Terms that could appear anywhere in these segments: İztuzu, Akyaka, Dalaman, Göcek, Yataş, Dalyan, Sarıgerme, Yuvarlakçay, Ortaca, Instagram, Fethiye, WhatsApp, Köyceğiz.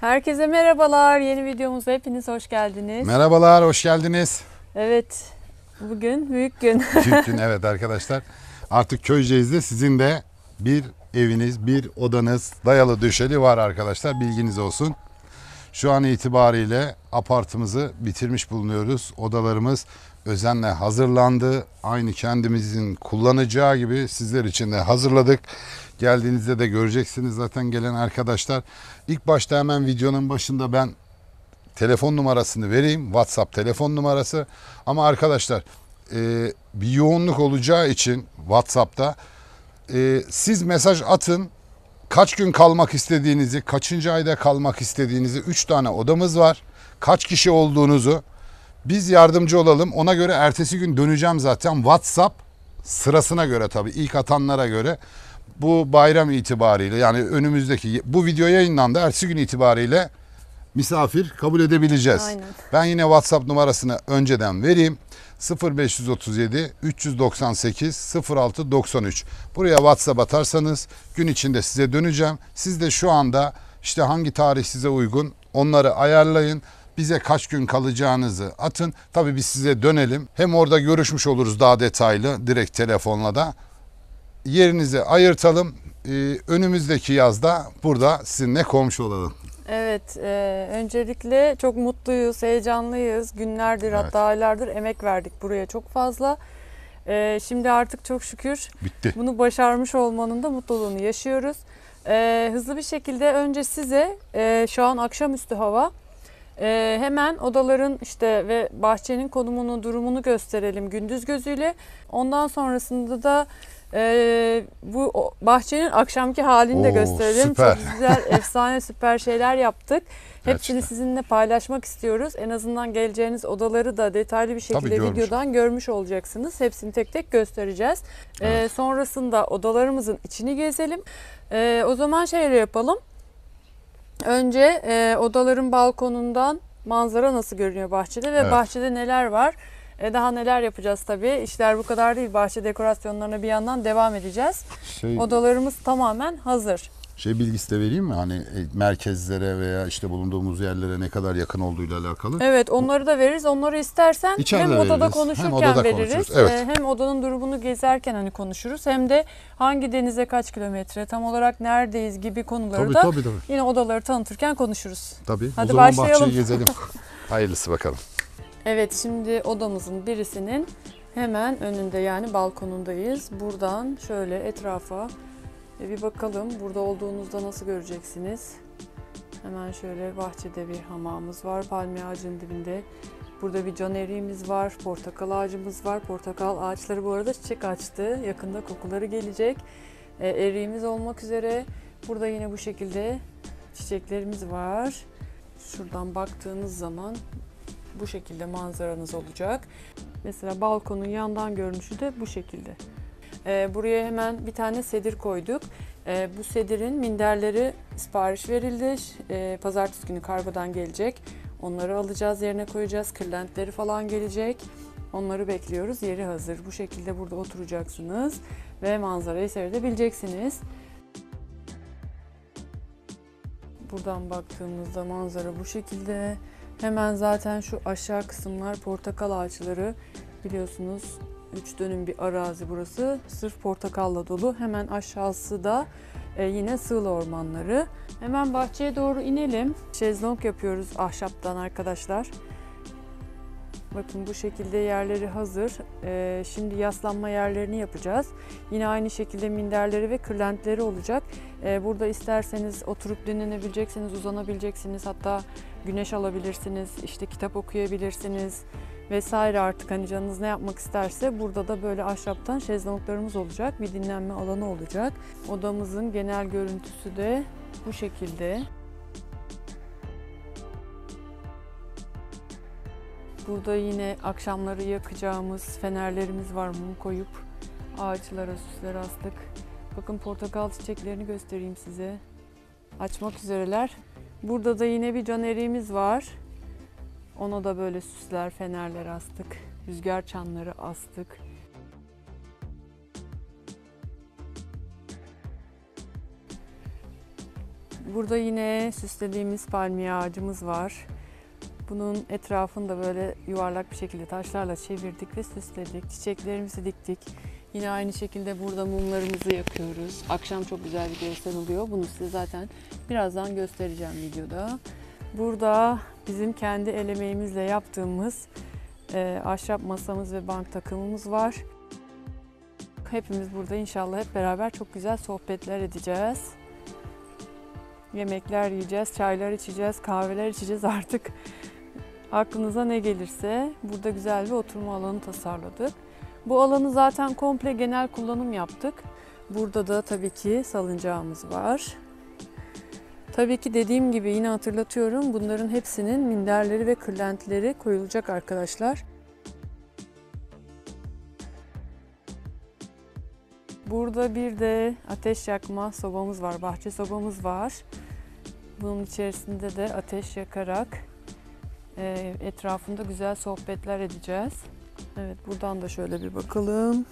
Herkese merhabalar. Yeni videomuza hepiniz hoş geldiniz. Merhabalar, hoş geldiniz. Evet, bugün büyük gün. Büyük gün, evet arkadaşlar. Artık Köyceğiz'de sizin de bir eviniz, bir odanız dayalı döşeli var arkadaşlar. Bilginiz olsun. Şu an itibariyle apartımızı bitirmiş bulunuyoruz. Odalarımız özenle hazırlandı. Aynı kendimizin kullanacağı gibi sizler için de hazırladık. Geldiğinizde de göreceksiniz zaten gelen arkadaşlar. İlk başta hemen videonun başında ben telefon numarasını vereyim. WhatsApp telefon numarası. Ama arkadaşlar bir yoğunluk olacağı için WhatsApp'ta siz mesaj atın. Kaç gün kalmak istediğinizi, kaçıncı ayda kalmak istediğinizi, 3 tane odamız var. Kaç kişi olduğunuzu biz yardımcı olalım. Ona göre ertesi gün döneceğim zaten. WhatsApp sırasına göre tabii, ilk atanlara göre. Bu bayram itibariyle, yani önümüzdeki bu video yayınlandı, ertesi gün itibariyle misafir kabul edebileceğiz. Aynen. Ben yine WhatsApp numarasını önceden vereyim. 0537 398 06 93. Buraya WhatsApp atarsanız gün içinde size döneceğim. Siz de şu anda işte hangi tarih size uygun onları ayarlayın. Bize kaç gün kalacağınızı atın. Tabii biz size dönelim. Hem orada görüşmüş oluruz daha detaylı, direkt telefonla da. Yerinizi ayırtalım. Önümüzdeki yazda burada sizinle komşu olalım. Evet, öncelikle çok mutluyuz, heyecanlıyız. Günlerdir, evet, hatta aylardır emek verdik buraya çok fazla. Şimdi artık çok şükür bitti. Bunu başarmış olmanın da mutluluğunu yaşıyoruz. Hızlı bir şekilde önce size şu an akşamüstü hava. Hemen odaların işte ve bahçenin konumunu, durumunu gösterelim gündüz gözüyle. Ondan sonrasında da bu bahçenin akşamki halini de gösterelim. Süper. Çok güzel, efsane, süper şeyler yaptık. Hepsini gerçekten sizinle paylaşmak istiyoruz. En azından geleceğiniz odaları da detaylı bir şekilde videodan görmüş olacaksınız. Hepsini tek tek göstereceğiz. Evet. Sonrasında odalarımızın içini gezelim. O zaman şöyle yapalım. Önce odaların balkonundan manzara nasıl görünüyor bahçede ve evet, bahçede neler var? Daha neler yapacağız tabii. İşler bu kadar değil. Bahçe dekorasyonlarına bir yandan devam edeceğiz. Odalarımız tamamen hazır. Bilgisi de vereyim mi? Hani merkezlere veya işte bulunduğumuz yerlere ne kadar yakın olduğuyla alakalı. Evet, onları da veririz. Onları istersen hem odada konuşurken veririz. Evet. Hem odanın durumunu gezerken hani konuşuruz. Hem de hangi denize kaç kilometre, tam olarak neredeyiz gibi konuları tabii, da tabii. Yine odaları tanıtırken konuşuruz. Tabii. Hadi o zaman başlayalım. Bahçeyi gezelim. Hayırlısı bakalım. Evet, şimdi odamızın birisinin hemen önünde, yani balkonundayız. Buradan şöyle etrafa bir bakalım. Burada olduğunuzda nasıl göreceksiniz? Hemen şöyle bahçede bir hamamımız var. Palmiye ağacının dibinde. Burada bir caneriğimiz var. Portakal ağacımız var. Portakal ağaçları bu arada çiçek açtı. Yakında kokuları gelecek. Eriğimiz olmak üzere. Burada yine bu şekilde çiçeklerimiz var. Şuradan baktığınız zaman bu şekilde manzaranız olacak. Mesela balkonun yandan görünüşü de bu şekilde. Buraya hemen bir tane sedir koyduk. Bu sedirin minderleri sipariş verildi. Pazartesi günü kargodan gelecek. Onları alacağız, yerine koyacağız. Kırlentleri falan gelecek. Onları bekliyoruz. Yeri hazır. Bu şekilde burada oturacaksınız ve manzarayı seyredebileceksiniz. Buradan baktığımızda manzara bu şekilde. Hemen zaten şu aşağı kısımlar portakal ağaçları, biliyorsunuz 3 dönüm bir arazi burası, sırf portakalla dolu. Hemen aşağısı da yine sığla ormanları. Hemen bahçeye doğru inelim. Şezlong yapıyoruz ahşaptan arkadaşlar. Bakın bu şekilde yerleri hazır. Şimdi yaslanma yerlerini yapacağız. Yine aynı şekilde minderleri ve kırlentleri olacak. Burada isterseniz oturup dinlenebileceksiniz, uzanabileceksiniz. Hatta güneş alabilirsiniz, işte kitap okuyabilirsiniz vesaire, artık hani canınız ne yapmak isterse. Burada da böyle ahşaptan şezlonglarımız olacak. Bir dinlenme alanı olacak. Odamızın genel görüntüsü de bu şekilde. Burada yine akşamları yakacağımız fenerlerimiz var. Mum koyup ağaçlara süsler astık. Bakın portakal çiçeklerini göstereyim size. Açmak üzereler. Burada da yine bir caneriğimiz var. Ona da böyle süsler, fenerler astık. Rüzgar çanları astık. Burada yine süslediğimiz palmiye ağacımız var. Bunun etrafını da böyle yuvarlak bir şekilde taşlarla çevirdik ve süsledik. Çiçeklerimizi diktik. Yine aynı şekilde burada mumlarımızı yakıyoruz. Akşam çok güzel bir görsel oluyor. Bunu size zaten birazdan göstereceğim videoda. Burada bizim kendi el emeğimizle yaptığımız ahşap masamız ve bank takımımız var. Hepimiz burada inşallah hep beraber çok güzel sohbetler edeceğiz. Yemekler yiyeceğiz, çaylar içeceğiz, kahveler içeceğiz artık. Aklınıza ne gelirse burada güzel bir oturma alanı tasarladık. Bu alanı zaten komple genel kullanım yaptık. Burada da tabii ki salıncağımız var. Tabii ki dediğim gibi yine hatırlatıyorum, bunların hepsinin minderleri ve kırlentileri koyulacak arkadaşlar. Burada bir de ateş yakma sobamız var, bahçe sobamız var. Bunun içerisinde de ateş yakarak etrafında güzel sohbetler edeceğiz. Evet, buradan da şöyle bir bakalım.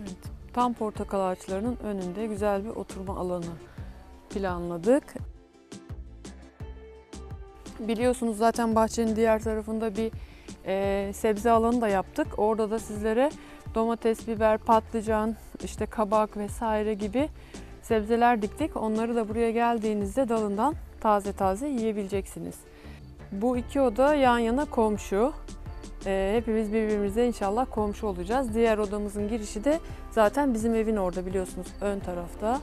Evet, tam portakal ağaçlarının önünde güzel bir oturma alanı planladık. Biliyorsunuz zaten bahçenin diğer tarafında bir sebze alanı da yaptık. Orada da sizlere domates, biber, patlıcan, işte kabak vesaire gibi sebzeler diktik. Onları da buraya geldiğinizde dalından taze taze yiyebileceksiniz. Bu iki oda yan yana komşu. Hepimiz birbirimize inşallah komşu olacağız. Diğer odamızın girişi de zaten bizim evin orada, biliyorsunuz, ön tarafta.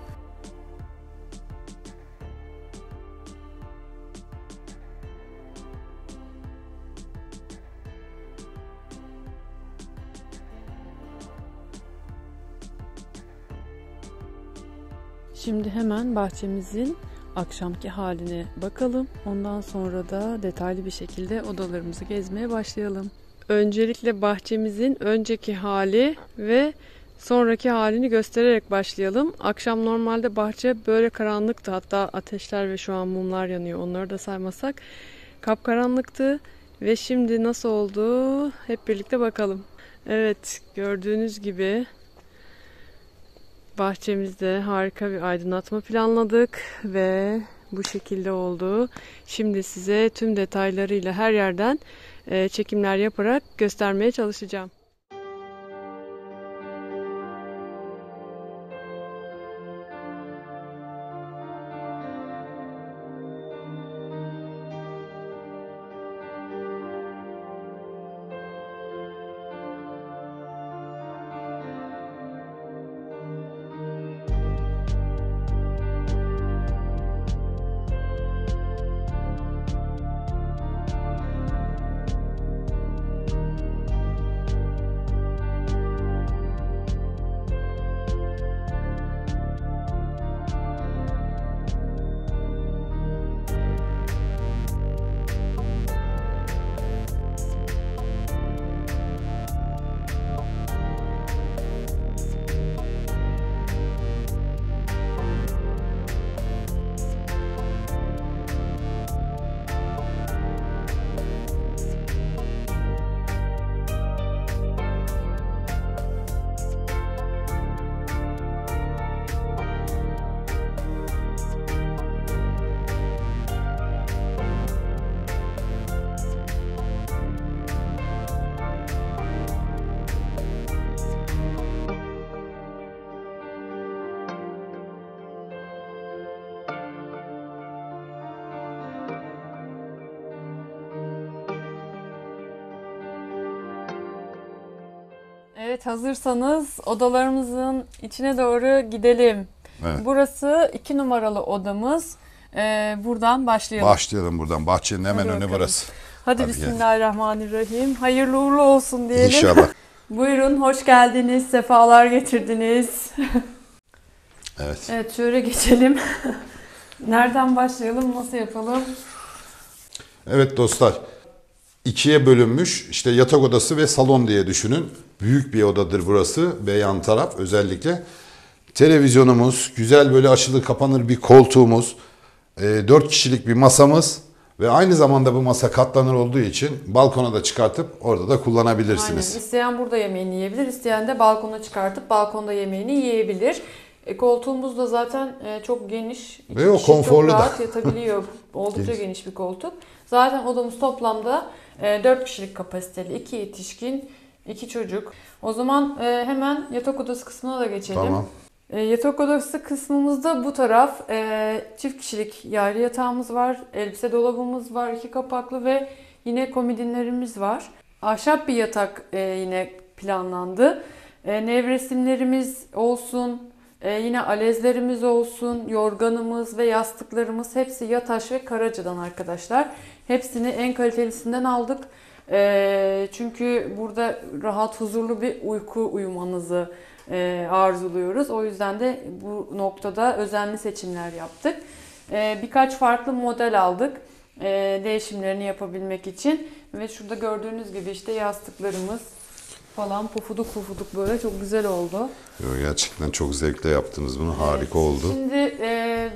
Şimdi hemen bahçemizin akşamki haline bakalım. Ondan sonra da detaylı bir şekilde odalarımızı gezmeye başlayalım. Öncelikle bahçemizin önceki hali ve sonraki halini göstererek başlayalım. Akşam normalde bahçe böyle karanlıktı. Hatta ateşler ve şu an mumlar yanıyor. Onları da saymasak kapkaranlıktı. Ve şimdi nasıl oldu? Hep birlikte bakalım. Evet, gördüğünüz gibi bahçemizde harika bir aydınlatma planladık ve bu şekilde oldu. Şimdi size tüm detaylarıyla her yerden çekimler yaparak göstermeye çalışacağım. Evet, hazırsanız odalarımızın içine doğru gidelim. Evet. Burası 2 numaralı odamız. Buradan başlayalım. Başlayalım buradan. Bahçenin hemen önü burası. Hadi bismillahirrahmanirrahim. Hayırlı uğurlu olsun diyelim. İnşallah. Buyurun, hoş geldiniz. Sefalar getirdiniz. Evet. Evet, şöyle geçelim. Nereden başlayalım? Nasıl yapalım? Evet dostlar. 2'ye bölünmüş, işte yatak odası ve salon diye düşünün. Büyük bir odadır burası ve yan taraf özellikle. Televizyonumuz, güzel böyle açılır kapanır bir koltuğumuz, 4 kişilik bir masamız ve aynı zamanda bu masa katlanır olduğu için balkona da çıkartıp orada da kullanabilirsiniz. Aynen. İsteyen burada yemeğini yiyebilir, isteyen de balkona çıkartıp balkonda yemeğini yiyebilir. Koltuğumuz da zaten çok geniş. İki ve o konforlu da. Çok rahat yatabiliyor. Oldukça geniş bir koltuk. Zaten odamız toplamda 4 kişilik kapasiteli. 2 yetişkin, 2 çocuk. O zaman hemen yatak odası kısmına da geçelim. Tamam. Yatak odası kısmımızda bu taraf çift kişilik yaylı yatağımız var. Elbise dolabımız var. 2 kapaklı ve yine komodinlerimiz var. Ahşap bir yatak yine planlandı. Nevresimlerimiz olsun, yine alezlerimiz olsun, yorganımız ve yastıklarımız hepsi Yataş ve Karaca'dan arkadaşlar. Hepsini en kalitelisinden aldık. Çünkü burada rahat, huzurlu bir uyku uyumanızı arzuluyoruz. O yüzden de bu noktada özenli seçimler yaptık. Birkaç farklı model aldık değişimlerini yapabilmek için. Ve şurada gördüğünüz gibi işte yastıklarımız falan pufuduk pufuduk böyle çok güzel oldu. Gerçekten çok zevkle yaptınız bunu. Evet, harika oldu. Şimdi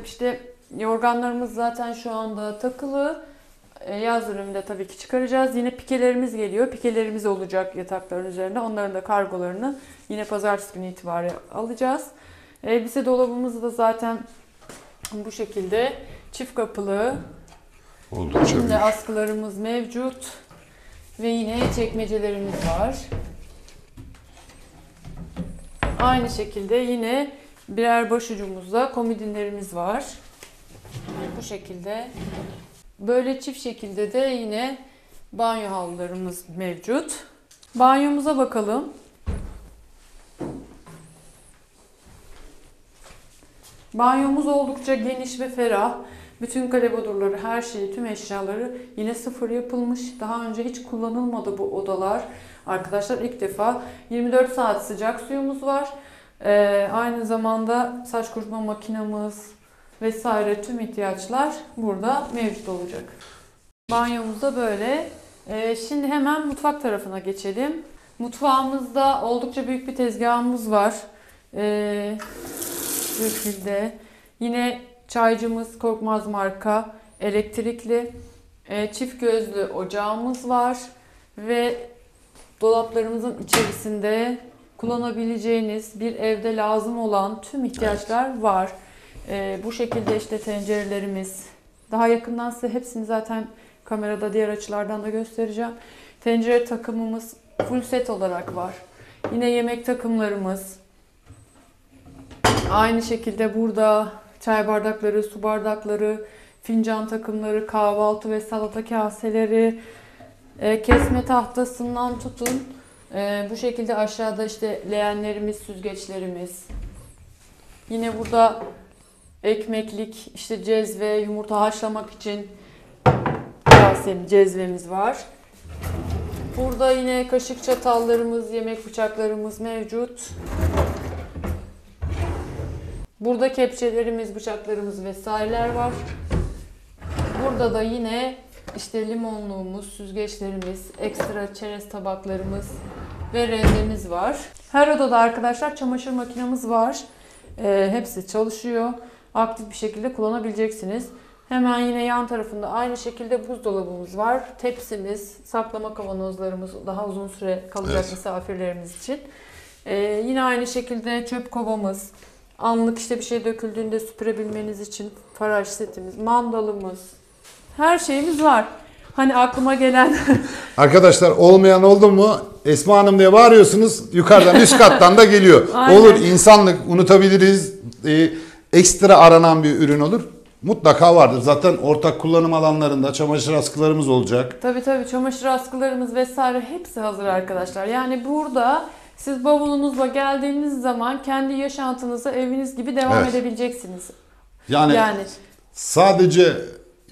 işte yorganlarımız zaten şu anda takılı. Yaz döneminde tabii ki çıkaracağız. Yine pikelerimiz geliyor. Pikelerimiz olacak yatakların üzerinde. Onların da kargolarını yine pazartesi günü itibariyle alacağız. Elbise dolabımız da zaten bu şekilde çift kapılı. Oldukça büyük. Askılarımız mevcut. Ve yine çekmecelerimiz var. Aynı şekilde yine birer başucumuzda komodinlerimiz var. Bu şekilde. Böyle çift şekilde de yine banyo havlularımız mevcut. Banyomuza bakalım. Banyomuz oldukça geniş ve ferah. Bütün kalebodurları, her şeyi, tüm eşyaları yine sıfır yapılmış. Daha önce hiç kullanılmadı bu odalar. Arkadaşlar ilk defa 24 saat sıcak suyumuz var. Aynı zamanda saç kurutma makinamız vesaire tüm ihtiyaçlar burada mevcut olacak. Banyomuz da böyle. Şimdi hemen mutfak tarafına geçelim. Mutfağımızda oldukça büyük bir tezgahımız var. Şekilde. Yine çaycımız Korkmaz marka elektrikli. Çift gözlü ocağımız var ve dolaplarımızın içerisinde kullanabileceğiniz, bir evde lazım olan tüm ihtiyaçlar var. Bu şekilde işte tencerelerimiz, daha yakından size hepsini zaten kamerada diğer açılardan da göstereceğim. Tencere takımımız full set olarak var. Yine yemek takımlarımız. Aynı şekilde burada çay bardakları, su bardakları, fincan takımları, kahvaltı ve salata kaseleri, kesme tahtasından tutun. Bu şekilde aşağıda işte leğenlerimiz, süzgeçlerimiz. Yine burada ekmeklik, işte cezve, yumurta haşlamak için cezvemiz var. Burada yine kaşık çatallarımız, yemek bıçaklarımız mevcut. Burada kepçelerimiz, bıçaklarımız vesaireler var. Burada da yine işte limonluğumuz, süzgeçlerimiz, ekstra çerez tabaklarımız ve rendemiz var. Her odada arkadaşlar çamaşır makinemiz var. Hepsi çalışıyor. Aktif bir şekilde kullanabileceksiniz. Hemen yine yan tarafında aynı şekilde buzdolabımız var. Tepsimiz, saklama kavanozlarımız daha uzun süre kalacak misafirlerimiz için. Yine aynı şekilde çöp kovamız. Anlık işte bir şey döküldüğünde süpürebilmeniz için faraj setimiz, mandalımız, her şeyimiz var. Hani aklıma gelen... Arkadaşlar olmayan oldu mu Esma Hanım diye bağırıyorsunuz, yukarıdan üst kattan da geliyor. Olur, insanlık, unutabiliriz, ekstra aranan bir ürün olur. Mutlaka vardır. Zaten ortak kullanım alanlarında çamaşır askılarımız olacak. Tabii tabii, çamaşır askılarımız vesaire hepsi hazır arkadaşlar. Yani burada... Siz bavulunuzla geldiğiniz zaman kendi yaşantınıza eviniz gibi devam edebileceksiniz. Yani sadece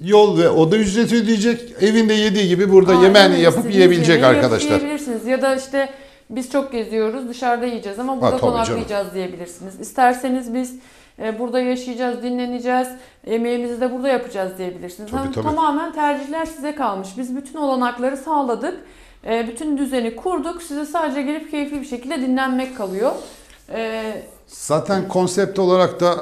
yol ve oda ücreti ödeyecek, evinde yediği gibi burada yemeğini yapıp yiyebilecek arkadaşlar. Yiyebilirsiniz ya da işte biz çok geziyoruz, dışarıda yiyeceğiz ama burada konaklayacağız diyebilirsiniz. İsterseniz biz burada yaşayacağız, dinleneceğiz, yemeğimizi de burada yapacağız diyebilirsiniz. Tabii. Tamamen tercihler size kalmış. Biz bütün olanakları sağladık. Bütün düzeni kurduk. Size sadece gelip keyifli bir şekilde dinlenmek kalıyor. Zaten konsept olarak da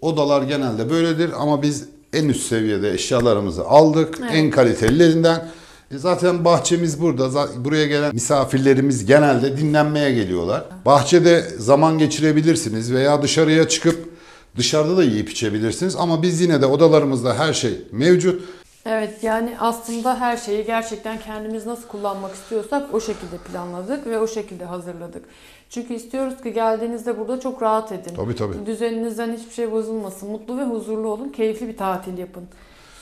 odalar genelde böyledir ama biz en üst seviyede eşyalarımızı aldık. En kalitelilerinden Zaten bahçemiz burada. Buraya gelen misafirlerimiz genelde dinlenmeye geliyorlar. Bahçede zaman geçirebilirsiniz veya dışarıya çıkıp dışarıda da yiyip içebilirsiniz. Ama biz yine de odalarımızda her şey mevcut. Evet, yani aslında her şeyi gerçekten kendimiz nasıl kullanmak istiyorsak o şekilde planladık ve o şekilde hazırladık. Çünkü istiyoruz ki geldiğinizde burada çok rahat edin. Tabii tabii. Düzeninizden hiçbir şey bozulmasın. Mutlu ve huzurlu olun. Keyifli bir tatil yapın.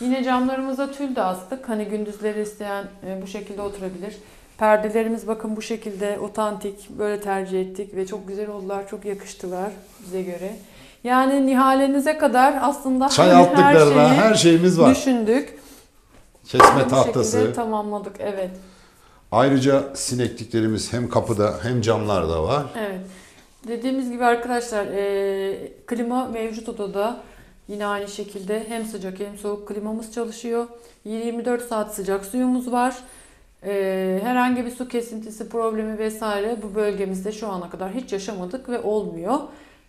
Yine camlarımıza tül de astık. Hani gündüzleri isteyen bu şekilde oturabilir. Perdelerimiz bakın bu şekilde otantik, böyle tercih ettik ve çok güzel oldular. Çok yakıştılar bize göre. Yani nihalenize kadar aslında her şeyimiz var. Düşündük. Kesme tahtası. Tamamladık, evet. Ayrıca sinekliklerimiz hem kapıda hem camlarda var. Evet. Dediğimiz gibi arkadaşlar klima mevcut odada. Yine aynı şekilde hem sıcak hem soğuk klimamız çalışıyor. 24 saat sıcak suyumuz var. Herhangi bir su kesintisi problemi vesaire bu bölgemizde şu ana kadar hiç yaşamadık ve olmuyor.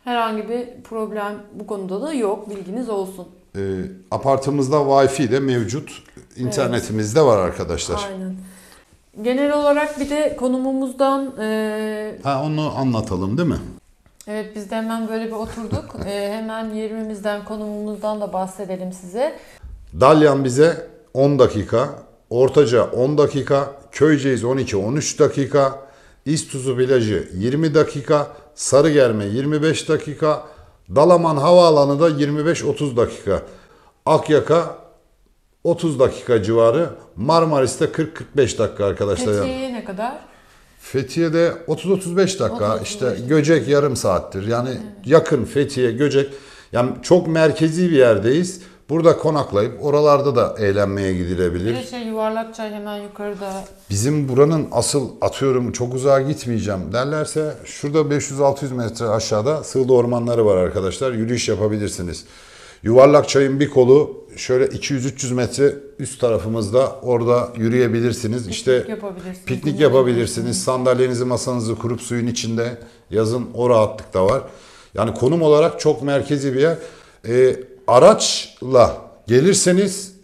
Herhangi bir problem bu konuda da yok, bilginiz olsun. Apartımızda Wi-Fi de mevcut. İnternetimiz de var arkadaşlar. Aynen. Genel olarak bir de konumumuzdan... onu anlatalım değil mi? Evet, biz de hemen böyle bir oturduk. Hemen yerimizden, konumumuzdan da bahsedelim size. Dalyan bize 10 dakika, Ortaca 10 dakika, Köyceğiz 12-13 dakika, İztuzu plajı 20 dakika, Sarıgerme 25 dakika, Dalaman Havaalanı da 25-30 dakika. Akyaka 30 dakika civarı. Marmaris'te 40-45 dakika arkadaşlar. Fethiye'ye ne kadar? Fethiye'de 30-35 dakika. İşte Göcek yarım saattir. Yani evet. Yakın Fethiye, Göcek. Yani çok merkezi bir yerdeyiz. Burada konaklayıp oralarda da eğlenmeye gidilebilir. Bir şey Yuvarlakçay hemen yukarıda. Bizim buranın asıl atıyorum çok uzağa gitmeyeceğim derlerse şurada 500-600 metre aşağıda sığla ormanları var arkadaşlar. Yürüyüş yapabilirsiniz. Yuvarlakçay'ın bir kolu şöyle 200-300 metre üst tarafımızda, orada yürüyebilirsiniz. Piknik işte yapabilirsiniz. Piknik yapabilirsiniz. Sandalyenizi, masanızı kurup suyun içinde yazın o rahatlık da var. Yani konum olarak çok merkezi bir yer. Araçla gelirseniz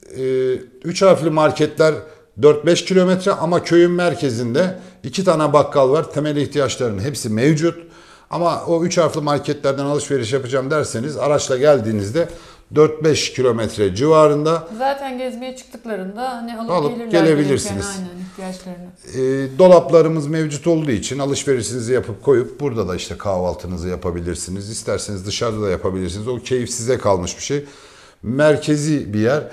3 harfli marketler 4-5 kilometre ama köyün merkezinde 2 tane bakkal var. Temel ihtiyaçların hepsi mevcut. Ama o 3 harfli marketlerden alışveriş yapacağım derseniz araçla geldiğinizde 4-5 kilometre civarında. Zaten gezmeye çıktıklarında hani alıp gelebilirsiniz. Aynen, ihtiyaçlarını. Dolaplarımız mevcut olduğu için alışverişinizi yapıp koyup burada da işte kahvaltınızı yapabilirsiniz. İsterseniz dışarıda da yapabilirsiniz. O keyif size kalmış bir şey. Merkezi bir yer.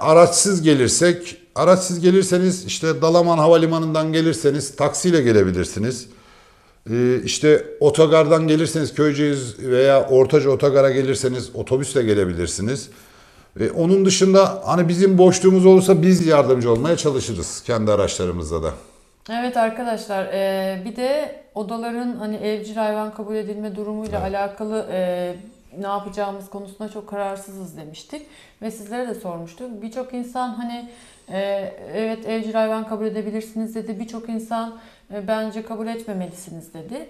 Araçsız gelirseniz işte Dalaman Havalimanı'ndan gelirseniz taksiyle gelebilirsiniz. İşte otogardan gelirseniz Köyceğiz veya Ortaca otogara gelirseniz otobüsle gelebilirsiniz. Onun dışında hani bizim boşluğumuz olursa biz yardımcı olmaya çalışırız kendi araçlarımızla da. Evet arkadaşlar, bir de odaların hani evcil hayvan kabul edilme durumuyla alakalı ne yapacağımız konusunda çok kararsızız demiştik. Ve sizlere de sormuştuk. Birçok insan hani evet evcil hayvan kabul edebilirsiniz dedi. Birçok insan bence kabul etmemelisiniz dedi.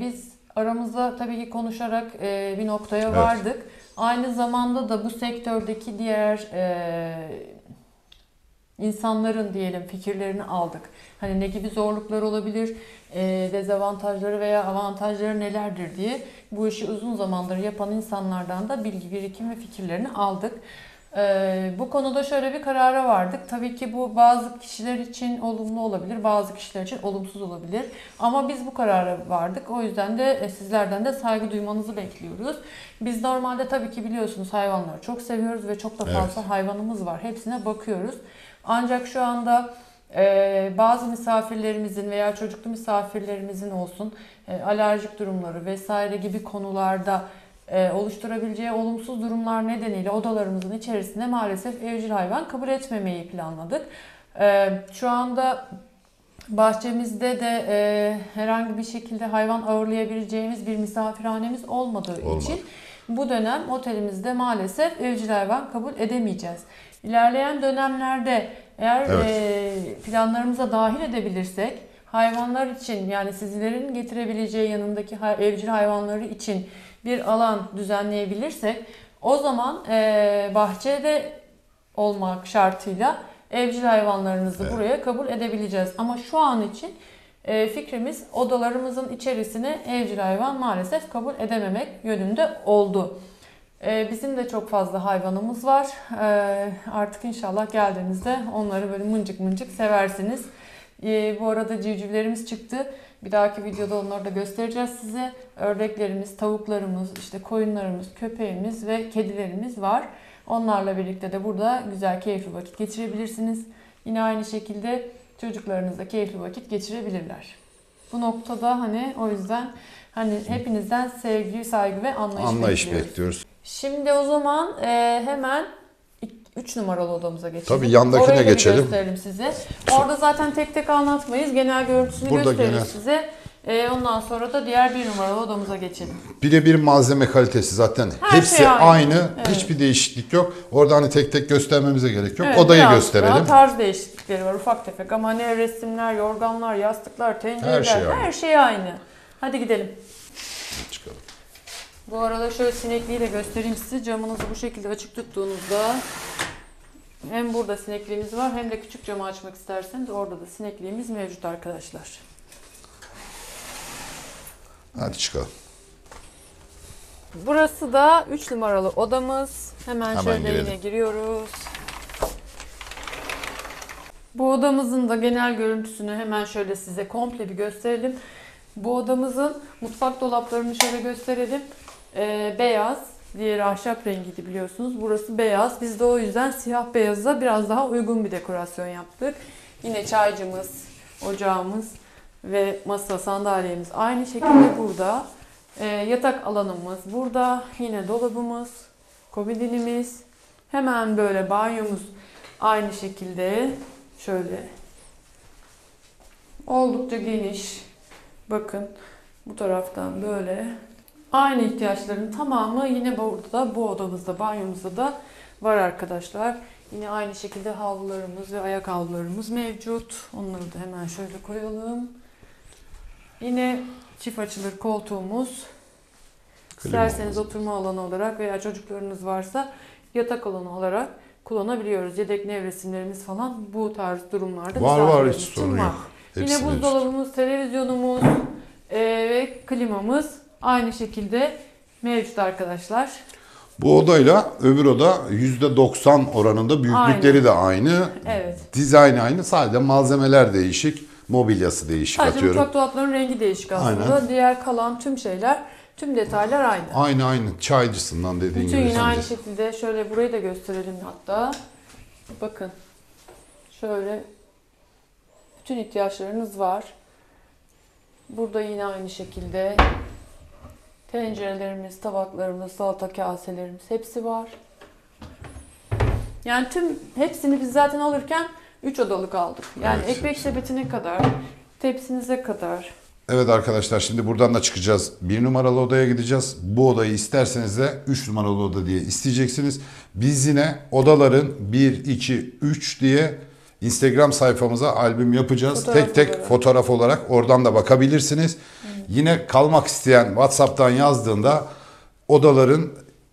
Biz aramızda tabii ki konuşarak bir noktaya vardık. Aynı zamanda da bu sektördeki diğer insanların diyelim fikirlerini aldık. Hani ne gibi zorluklar olabilir, dezavantajları veya avantajları nelerdir diye bu işi uzun zamandır yapan insanlardan da bilgi birikim ve fikirlerini aldık. Bu konuda şöyle bir karara vardık. Tabii ki bu bazı kişiler için olumlu olabilir, bazı kişiler için olumsuz olabilir. Ama biz bu karara vardık. O yüzden de sizlerden de saygı duymanızı bekliyoruz. Biz normalde tabii ki biliyorsunuz hayvanları çok seviyoruz ve çok da fazla hayvanımız var. Hepsine bakıyoruz. Ancak şu anda bazı misafirlerimizin veya çocuklu misafirlerimizin olsun alerjik durumları vesaire gibi konularda oluşturabileceği olumsuz durumlar nedeniyle odalarımızın içerisinde maalesef evcil hayvan kabul etmemeyi planladık. Şu anda bahçemizde de herhangi bir şekilde hayvan ağırlayabileceğimiz bir misafirhanemiz olmadığı için bu dönem otelimizde maalesef evcil hayvan kabul edemeyeceğiz. İlerleyen dönemlerde eğer planlarımıza dahil edebilirsek hayvanlar için, yani sizlerin getirebileceği yanındaki evcil hayvanları için bir alan düzenleyebilirsek o zaman bahçede olmak şartıyla evcil hayvanlarınızı evet. buraya kabul edebileceğiz. Ama şu an için fikrimiz odalarımızın içerisine evcil hayvan maalesef kabul edememek yönünde oldu. Bizim de çok fazla hayvanımız var. Artık inşallah geldiğinizde onları böyle mıncık mıncık seversiniz. Bu arada civcivlerimiz çıktı. Bir dahaki videoda onları da göstereceğiz size. Ördeklerimiz, tavuklarımız, işte koyunlarımız, köpeğimiz ve kedilerimiz var. Onlarla birlikte de burada güzel, keyifli vakit geçirebilirsiniz. Yine aynı şekilde çocuklarınızla keyifli vakit geçirebilirler. Bu noktada hani o yüzden hani hepinizden sevgi, saygı ve anlayış bekliyoruz. Şimdi o zaman hemen 3 numaralı odamıza geçelim. Tabii yandakine geçelim. Gösterelim size. Orada zaten tek tek anlatmayız. Genel görüntüsünü gösteririz size. Ondan sonra da diğer 1 numaralı odamıza geçelim. Birebir malzeme kalitesi zaten. Hepsi şey aynı. Evet. Hiçbir değişiklik yok. Orada hani tek tek göstermemize gerek yok. Evet, odayı gösterelim. Tarz değişiklikleri var ufak tefek ama hani resimler, yorganlar, yastıklar, tencereler her şey aynı. Hadi gidelim. Çıkalım. Bu arada şöyle sinekliği de göstereyim size. Camınızı bu şekilde açık tuttuğunuzda hem burada sinekliğimiz var hem de küçük camı açmak isterseniz orada da sinekliğimiz mevcut arkadaşlar. Hadi çıkalım. Burası da 3 numaralı odamız. Hemen şöyle yine giriyoruz. Bu odamızın da genel görüntüsünü hemen şöyle size komple bir gösterelim. Bu odamızın mutfak dolaplarını şöyle gösterelim. Beyaz, diğeri ahşap rengiydi biliyorsunuz. Burası beyaz. Biz de o yüzden siyah beyaza biraz daha uygun bir dekorasyon yaptık. Yine çaycımız, ocağımız ve masa, sandalyemiz aynı şekilde burada. Yatak alanımız burada. Yine dolabımız, komodinimiz. Hemen böyle banyomuz aynı şekilde. Şöyle oldukça geniş. Bakın bu taraftan böyle. Aynı ihtiyaçların tamamı yine burada, bu odamızda, banyomuzda da var arkadaşlar. Yine aynı şekilde havlularımız ve ayak havlularımız mevcut. Onları da hemen şöyle koyalım. Yine çift açılır koltuğumuz. İsterseniz oturma alanı olarak veya çocuklarınız varsa yatak alanı olarak kullanabiliyoruz. Yedek nevresimlerimiz falan bu tarz durumlarda var, hiç sorun yok. Yine buzdolabımız, televizyonumuz ve klimamız aynı şekilde mevcut arkadaşlar. Bu odayla öbür oda %90 oranında büyüklükleri de aynı. Evet. Dizaynı aynı, sadece malzemeler değişik, mobilyası değişik sadece atıyorum. Sadece mutfak dolaplarının rengi değişik aslında. Aynen. Diğer kalan tüm şeyler, tüm detaylar aynı. Aynı aynı, çaycısından dediğin gibi. Yine aynı şekilde şöyle burayı da gösterelim hatta. Bakın şöyle bütün ihtiyaçlarınız var. Burada yine aynı şekilde tencerelerimiz, tabaklarımız, salata kaselerimiz hepsi var. Yani tüm hepsini biz zaten alırken 3 odalık aldık. Yani evet, ekmek sepetine kadar, tepsinize kadar. Evet arkadaşlar, şimdi buradan da çıkacağız. 1 numaralı odaya gideceğiz. Bu odayı isterseniz de 3 numaralı oda diye isteyeceksiniz. Biz yine odaların 1, 2, 3 diye Instagram sayfamıza albüm yapacağız. Tek tek fotoğraf olarak oradan da bakabilirsiniz. Yine kalmak isteyen WhatsApp'tan yazdığında odaların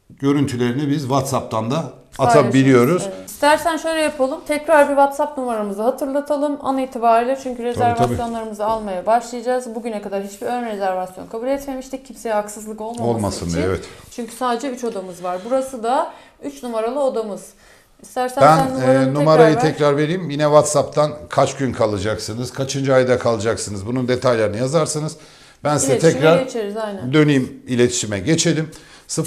görüntülerini biz WhatsApp'tan da atabiliyoruz. Evet. İstersen şöyle yapalım. Tekrar bir WhatsApp numaramızı hatırlatalım an itibariyle. Çünkü rezervasyonlarımızı almaya başlayacağız. Bugüne kadar hiçbir ön rezervasyon kabul etmemiştik. Kimseye haksızlık olmasın diye. Evet. Çünkü sadece 3 odamız var. Burası da 3 numaralı odamız. İstersen ben numarayı tekrar vereyim. Yine WhatsApp'tan kaç gün kalacaksınız, kaçıncı ayda kalacaksınız bunun detaylarını yazarsınız. Ben size tekrar döneyim, iletişime geçelim.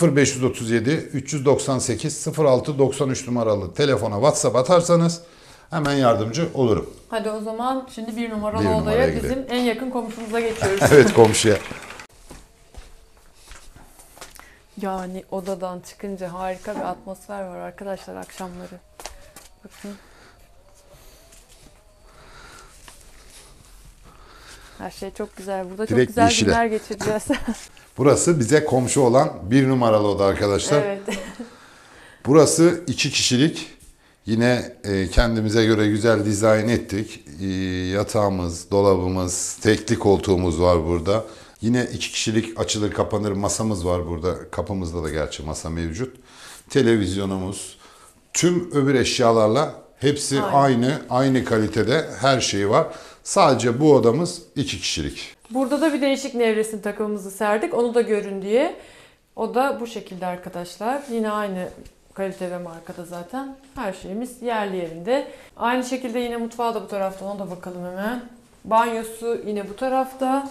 0537 398 06 93 numaralı telefona WhatsApp atarsanız hemen yardımcı olurum. Hadi o zaman şimdi 1 numaralı odaya gidelim. Bizim en yakın komşumuza geçiyoruz. Evet, komşuya. Yani odadan çıkınca harika bir atmosfer var arkadaşlar akşamları. Bakın. Her şey çok güzel. Burada direkt çok güzel günler geçireceğiz. Burası bize komşu olan 1 numaralı oda arkadaşlar. Evet. Burası 2 kişilik. Yine kendimize göre güzel dizayn ettik. Yatağımız, dolabımız, tekli koltuğumuz var burada. Yine 2 kişilik açılır kapanır masamız var burada. Kapımızda da gerçi masa mevcut. Televizyonumuz, tüm öbür eşyalarla Hepsi aynı kalitede her şey var. Sadece bu odamız 2 kişilik. Burada da bir değişik nevresim takımımızı serdik. Onu da görün diye. O da bu şekilde arkadaşlar. Yine aynı kalite ve markada zaten. Her şeyimiz yerli yerinde. Aynı şekilde yine mutfağı da bu tarafta. Ona da bakalım hemen. Banyosu yine bu tarafta.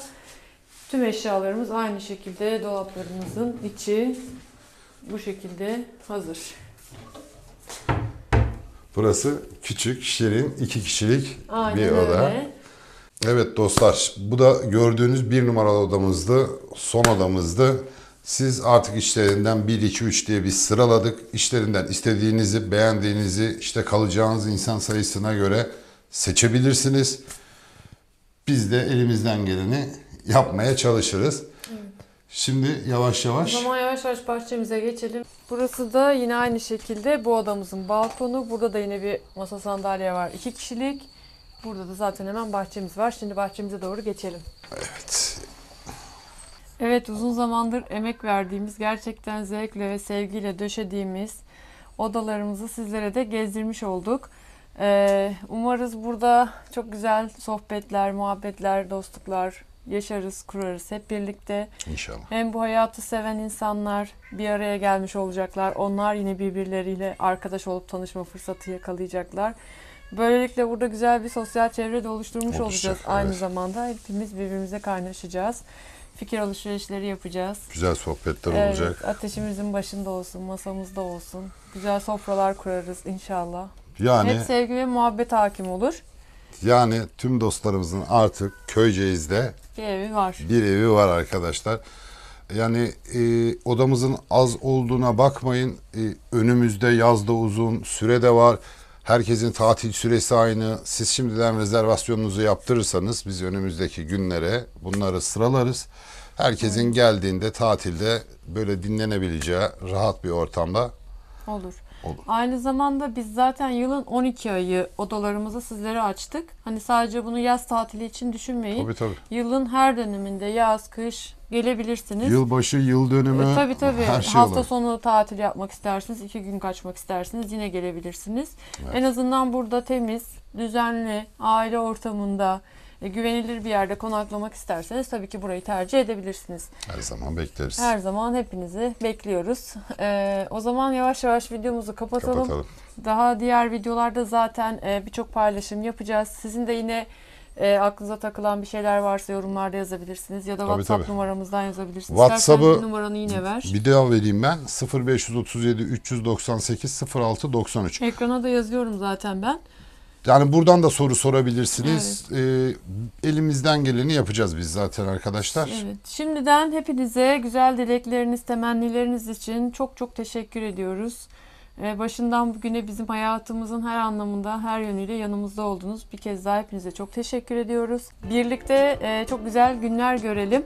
Tüm eşyalarımız aynı şekilde. Dolaplarımızın içi bu şekilde hazır. Burası küçük, şirin, 2 kişilik bir oda. Öyle. Evet dostlar, bu da gördüğünüz 1 numaralı odamızdı, son odamızdı. Siz artık işlerinden 1, 2, 3 diye bir sıraladık. İşlerinden istediğinizi, beğendiğinizi, işte kalacağınız insan sayısına göre seçebilirsiniz. Biz de elimizden geleni yapmaya çalışırız. Evet. Şimdi yavaş yavaş... O zaman yavaş yavaş bahçemize geçelim. Burası da yine aynı şekilde bu odamızın balkonu. Burada da yine bir masa sandalye var, 2 kişilik. Burada da zaten hemen bahçemiz var. Şimdi bahçemize doğru geçelim. Evet. Evet, uzun zamandır emek verdiğimiz, gerçekten zevkle ve sevgiyle döşediğimiz odalarımızı sizlere de gezdirmiş olduk. Umarız burada çok güzel sohbetler, muhabbetler, dostluklar yaşarız, kurarız hep birlikte. İnşallah. Hem bu hayatı seven insanlar bir araya gelmiş olacaklar. Onlar yine birbirleriyle arkadaş olup tanışma fırsatı yakalayacaklar. Böylelikle burada güzel bir sosyal çevre de oluşturmuş olacağız. Evet. Aynı zamanda hepimiz birbirimize kaynaşacağız. Fikir alışverişleri yapacağız. Güzel sohbetler olacak. Ateşimizin başında olsun, masamızda olsun. Güzel sofralar kurarız inşallah. Yani, hep sevgi ve muhabbet hakim olur. Yani tüm dostlarımızın artık Köyceğiz'de bir evi var arkadaşlar. Yani odamızın az olduğuna bakmayın. Önümüzde yaz da uzun, süre de var. Herkesin tatil süresi aynı. Siz şimdiden rezervasyonunuzu yaptırırsanız biz önümüzdeki günlere bunları sıralarız. Herkesin geldiğinde tatilde böyle dinlenebileceği rahat bir ortamda olur. Aynı zamanda biz zaten yılın 12 ayı odalarımızı sizlere açtık. Hani sadece bunu yaz tatili için düşünmeyin. Tabii. Yılın her döneminde yaz, kış gelebilirsiniz. Yılbaşı, yıl dönümü, tabii. Her şey hafta olur. Sonu tatil yapmak istersiniz, 2 gün kaçmak istersiniz, yine gelebilirsiniz. Evet. En azından burada temiz, düzenli, aile ortamında, güvenilir bir yerde konaklamak isterseniz tabii ki burayı tercih edebilirsiniz. Her zaman bekleriz. Her zaman hepinizi bekliyoruz. O zaman yavaş yavaş videomuzu kapatalım. Daha diğer videolarda zaten birçok paylaşım yapacağız. Sizin de yine aklınıza takılan bir şeyler varsa yorumlarda yazabilirsiniz. Ya da WhatsApp numaramızdan yazabilirsiniz. WhatsApp'ı numaranı yine ver. Bir daha vereyim ben. 0537 398 06 93. Ekrana da yazıyorum zaten ben. Yani buradan da soru sorabilirsiniz. Evet. Elimizden geleni yapacağız biz zaten arkadaşlar. Evet. Şimdiden hepinize güzel dilekleriniz, temennileriniz için çok çok teşekkür ediyoruz. Başından bugüne bizim hayatımızın her anlamında, her yönüyle yanımızda oldunuz. Bir kez daha hepinize çok teşekkür ediyoruz. Birlikte çok güzel günler görelim.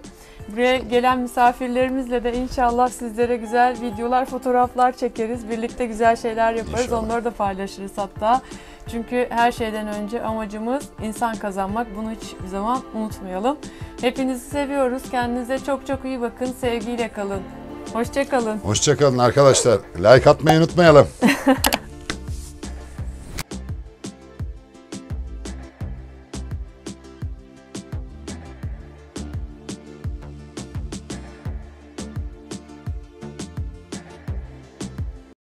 Buraya gelen misafirlerimizle de inşallah sizlere güzel videolar, fotoğraflar çekeriz. Birlikte güzel şeyler yaparız. İnşallah. Onları da paylaşırız hatta. Çünkü her şeyden önce amacımız insan kazanmak. Bunu hiçbir zaman unutmayalım. Hepinizi seviyoruz. Kendinize çok çok iyi bakın. Sevgiyle kalın. Hoşça kalın. Hoşça kalın arkadaşlar. Like atmayı unutmayalım.